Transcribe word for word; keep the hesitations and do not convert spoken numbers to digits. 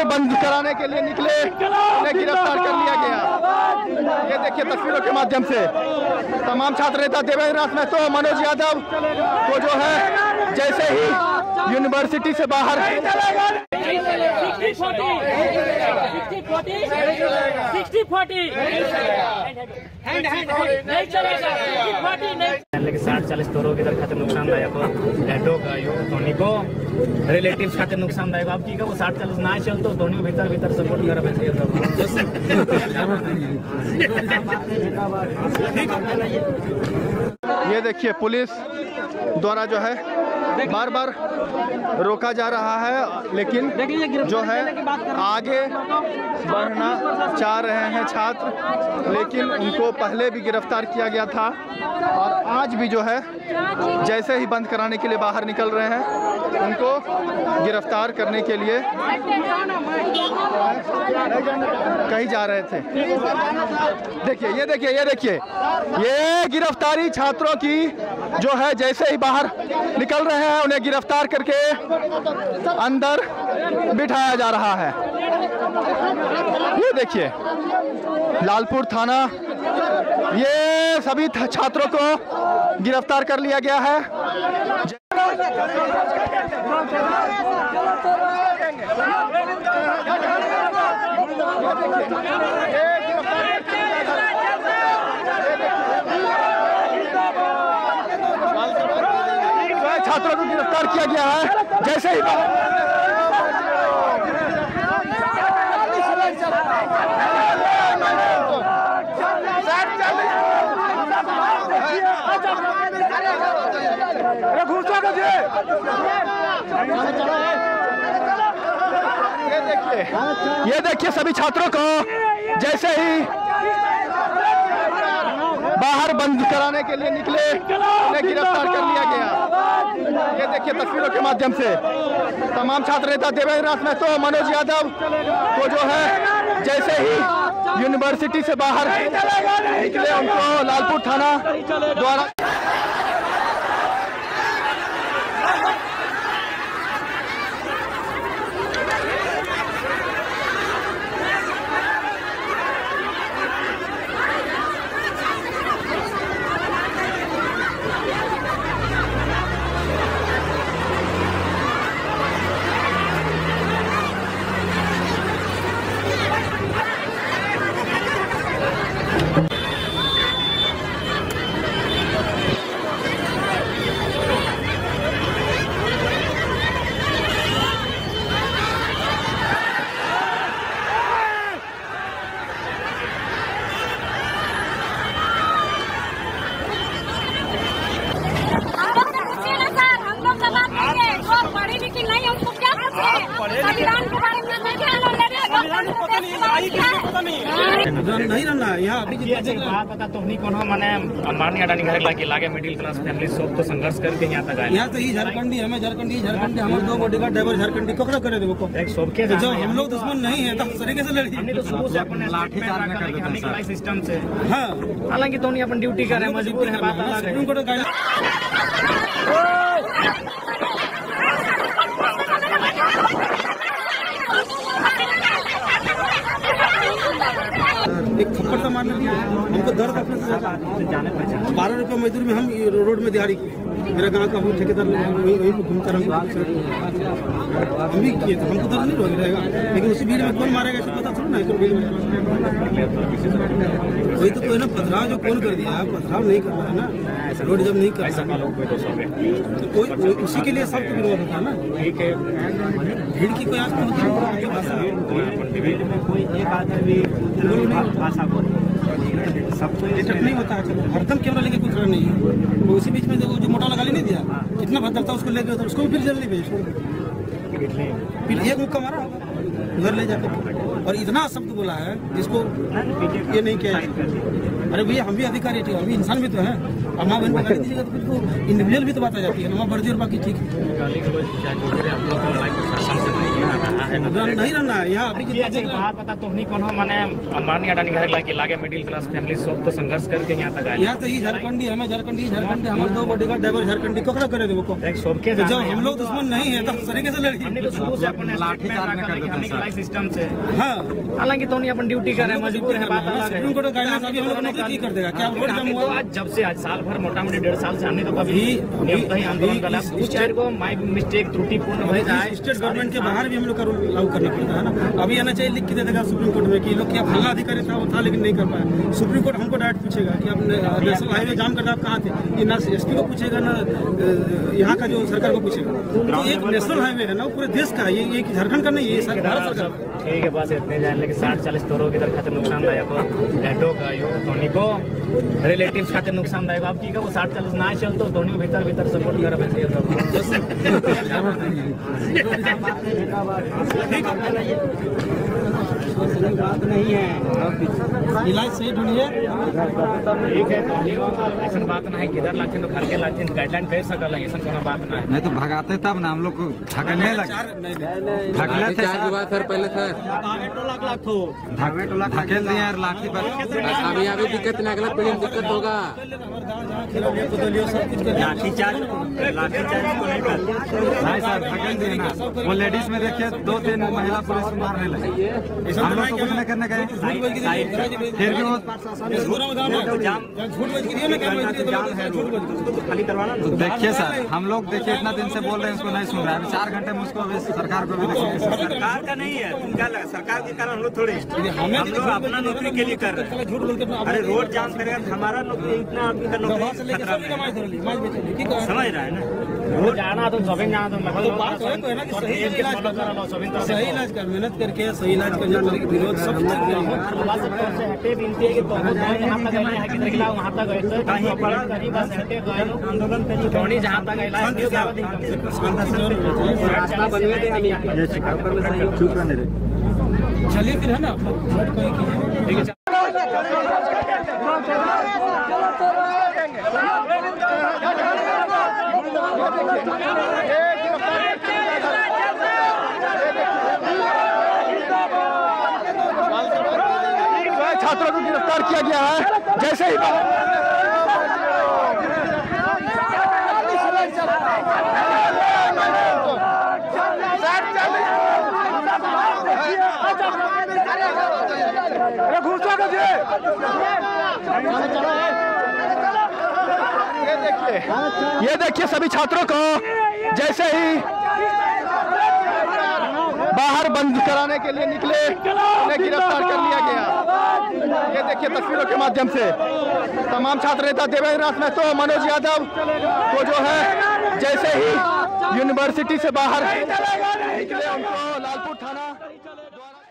Shutter बंद कराने के लिए निकले, उन्हें गिरफ्तार कर लिया गया। ये देखिए तस्वीरों के माध्यम से तमाम छात्र नेता देवेंद्रनाथ महतो, मनोज यादव को जो है जैसे ही यूनिवर्सिटी से बाहर साठ चालीस करोड़ इधर खाते नुकसानदायक हो धोनी को रिलेटिव खाते नुकसानदायक हो आपकी वो साठ चालीस ना चल तो धोनी भीतर भीतर सपोर्ट कर ये देखिए पुलिस द्वारा जो है बार बार रोका जा रहा है, लेकिन जो है आगे बढ़ना चाह रहे हैं छात्र, लेकिन उनको पहले भी गिरफ्तार किया गया था और आज भी जो है जैसे ही बंद कराने के लिए बाहर निकल रहे हैं उनको गिरफ्तार करने के लिए कहीं जा रहे थे। देखिए ये देखिए ये देखिए ये गिरफ्तारी छात्रों की जो है जैसे ही बाहर निकल रहे हैं उन्हें गिरफ्तार करके अंदर बिठाया जा रहा है। ये देखिए लालपुर थाना, ये सभी छात्रों को गिरफ्तार कर लिया गया है। छात्रों को गिरफ्तार किया गया है जैसे ही ये देखिए ये देखिए सभी छात्रों को जैसे ही बाहर बंद कराने के लिए निकले उन्हें गिरफ्तार कर लिया गया। ये देखिए तस्वीरों के माध्यम से तमाम छात्र नेता देवेंद्रनाथ महतो, मनोज यादव को जो है जैसे ही यूनिवर्सिटी से बाहर निकले उनको लालपुर थाना द्वारा नहीं रहना यहाँ बात बता तो नहीं कौन मैंने मारने हटाने घर बाकी लागे मिडिल क्लास फैमिली सब तो संघर्ष करके यहाँ तक आए। यहाँ तो ये झारखंडी हमें झारखंडी झारखंडी हमारे दो गोटी का ड्राइवर झारखंडी ककड़ा करे देखो जो हम लोग दुश्मन नहीं है तब तरीके से लड़की सिस्टम से। हाँ हालांकि तो नहीं अपन ड्यूटी कर रहे मजबूर है। एक थप्पड़ तो मारने दिया हमको दर्द अपने साथ बारह रुपये मजदूर में हम रोड में दिहाड़ी मेरा गांव का हूँ ठेकेदार वही वहीं पर घूमता रहूँगा हम भी किए थे हमको दर्द नहीं रोक रहेगा लेकिन उसी भीड़ में कौन मारेगा इसको पता थोड़ा ना इसको भीड़ में वही तो कोई ना पथराव जो कौन कर दिया पथराव नहीं कर रहा ना रोड जब नहीं कर सकता उसी के लिए सब कुछ विरोध होता है ना भीड़ की कोई आज कोई एक आदमी सब नहीं होता है हरदम कैमरा लेके कुछ नहीं है वो उसी बीच में जो मोटा लगा नहीं दिया इतना भद्र था उसको लेके उसको फिर जल्दी भेजो फिर एक मुक्का मारा घर ले जाकर और इतना शब्द बोला है जिसको ये नहीं किया। अरे भैया हम भी अधिकारी ठीक है हम भी इंसान भी तो है और माँ बहन बता दीजिएगा तो बिल्कुल इंडिविजुअल भी तो बात आ जाती है माँ बर्जी और बाकी ठीक है। नहीं रहना पता तो माने अंबानी अडानी घर लागे लागे मिडिल क्लास फैमिली सब तो संघर्ष करके यहाँ तक आया। तो ये झारखंडी हमें झारखंडी झारखंड हमारे दो बॉडी का ड्राइवर झारखंडी को करे देखो सबके जो हम लोग दुश्मन नहीं है तो तरीके से लड़की लाठी चार्ज सिस्टम से। हां हालांकि तो नहीं अपन ड्यूटी कर रहे मजबूर है बात अलग है। उनको गाइडलाइंस अभी हम लोग ने की कर देगा क्या रोड जाम हुआ आज जब से आज साल भर मोटामोटी डेढ़ साल से हमने तो कभी कहीं आंदोलन करा उस चार को माय मिस्टेक त्रुटिपूर्ण हो जाए स्टेट गवर्नमेंट के बाहर भी हम लोग को लागू करना पड़ता है ना। अभी आना चाहिए लिख के दे देगा सुप्रीम कोर्ट में कि लोग क्या फला अधिकारी था वो था लेकिन नहीं कर पाया। सुप्रीम कोर्ट हमको डायरेक्ट पूछेगा कि आपने नेशनल हाईवे जाम करके आप कहां थे ये ना एसपी को पूछेगा ना यहां का जो सरकार को पूछेगा। एक नेशनल हाईवे है ना पूरे देश का ये एक झारखंड का नहीं ये सरकार सरकार ठीक है बस इतने जान लेकिन साठ चालीस करोड़ इधर खाते नुकसानदायक लैटो का यो धोनी को रिलेटिव्स खाते नुकसानदायक आप की का वो साठ चालीस ना चल तो धोनी भीतर भीतर सपोर्ट कर बैठे बात नहीं है इलाज सही ढूंढिए ठीक है धोनी ऐसा बात ना है किधर लाथिन तो घर के लाथिन गाइडलाइन भेज सकल है ऐसा कोई बात ना है। नहीं तो भगाते तब ना हम लोग को भगाने लगे भगला थे सर पहले था धकेल दिया यार लाठी पर अभी अभी दिक्कत ना अगला पीढ़ी में दिक्कत होगा लाठी चार्ज लाठी चार्ज को नहीं भाई साहब धकेल दिए ना वो लेडीज में देखिए दो तीन महिला पुलिस मारने लगी हम लोग कुछ न करने गए फिर भी वो देखिए सर हम लोग देखिए इतना दिन से बोल रहे हैं उसको नहीं सुन रहा है चार घंटे में उसको सरकार को भी देखिए सरकार का नहीं है तुम क्या लगा सरकार के कारण हम लोग थोड़ी हम लोग अपना नौकरी के लिए कर रहे हैं झूठ बोल के अरे रोड जाम करेगा हमारा नौकरी इतना आदमी का नौकरी खतरा में समझ रहा है ना रोज आना तो सभी ना तो बात है तो है ना कि सही इलाज करना सभी सही इलाज कर मेहनत करके सही इलाज करना चाहिए विरोध सब तक से हटे बिनती है कि तो हम तक है कि निकला वहां तक ऐसे कहीं पर करीब बस हटे गए आंदोलन करी धोनी जहां तक इलाज है रास्ता बनवे देंगे ये शिकार पर सहयोग चुप रहने रे चलिए फिर है ना बट कोई ठीक है छात्रों को गिरफ्तार किया गया है जैसे ही घुसा का ये देखिए सभी छात्रों को जैसे ही बाहर बंद कराने के लिए निकले उन्हें गिरफ्तार कर लिया गया। ये देखिए तस्वीरों के माध्यम से तमाम छात्र नेता देवेंद्रनाथ महतो मनोज यादव को जो है जैसे ही यूनिवर्सिटी से बाहर निकले उनको लालपुर थाना